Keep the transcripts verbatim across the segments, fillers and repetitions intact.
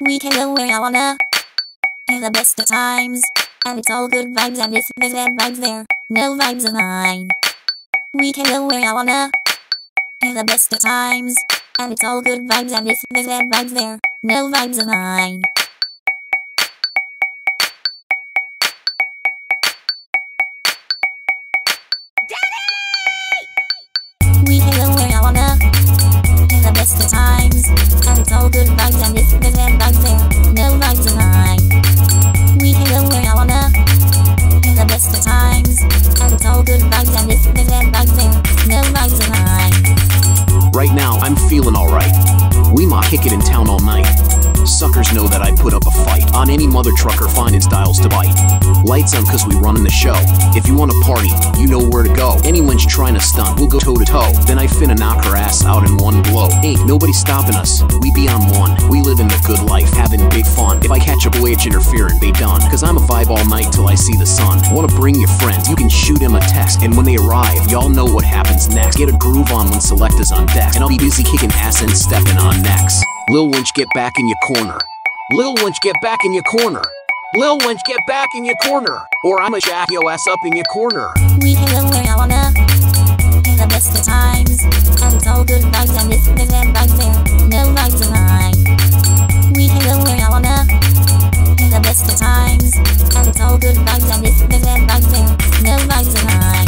We can go where I wanna. Have the best of times. And it's all good vibes, and if there's bad vibes there, no vibes of mine. We can go where I wanna. Have the best of times. And it's all good vibes, and if there's bad vibes there, no vibes of mine. Right now, I'm feeling alright. We ma kick it in town all night. Suckers know that I put up a fight. On any mother trucker finding styles to bite. Lights on cause we running the show. If you wanna party, you know where to go. Anyone's trying to stunt, we'll go toe to toe. Then I finna knock her ass out in one blow. Ain't nobody stopping us, we be on one. We living the good life, having big fun. If I catch a boy, it's interfering, they done. Cause I'm a vibe all night till I see the sun. Wanna bring your friends, you can shoot them a text. And when they arrive, y'all know what happens next. Get a groove on when select is on deck. And I'll be busy kicking ass and stepping on necks. Lil Winch, get back in your corner. Lil Winch, get back in your corner. Lil Winch, get back in your corner. Or I'ma jack your ass up in your corner. We can go where I wanna. The best of times. And it's all good vibes, and if there's bad vibes there, no vibes of mine. We can go where I wanna. The best of times. And it's all good vibes, and if there's bad vibes there, no vibes of mine.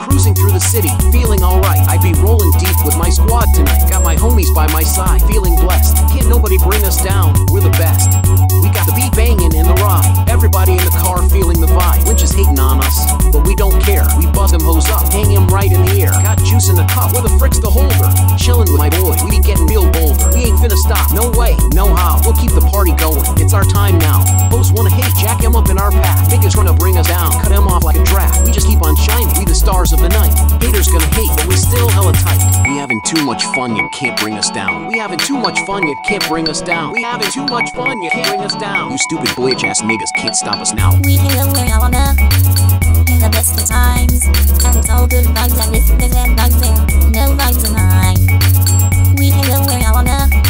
Cruising through the city, feeling alright. I be rolling deep with my squad tonight. Got my homies by my side, feeling blessed. Can't nobody bring us down, we're the best. We got the beat banging in the ride. Everybody in the car feeling the vibe. Lynch is hating on us, but we don't care. We buzz them hoes up, hang him right in the air. Got juice in the cup, we're the fricks the holder. Chilling with my boy, we be getting real bolder. We ain't finna stop, no way, no how. We'll keep the party going, it's our time now. Hoes wanna hate, jack him up in our path. Niggas wanna bring us down, cut him off like a draft. We just keep on shining, we the stars of the night. Haters gonna hate, but we still hella tight. We having too much fun, you can't bring us down. We having too much fun, you can't bring us down. We having too much fun, you can't bring us down. You stupid bitch ass niggas can't stop us now. We can go where I wanna. The best of times. And it's all good vibes, and if there's bad vibes there, no vibes of mine. We can go where I wanna.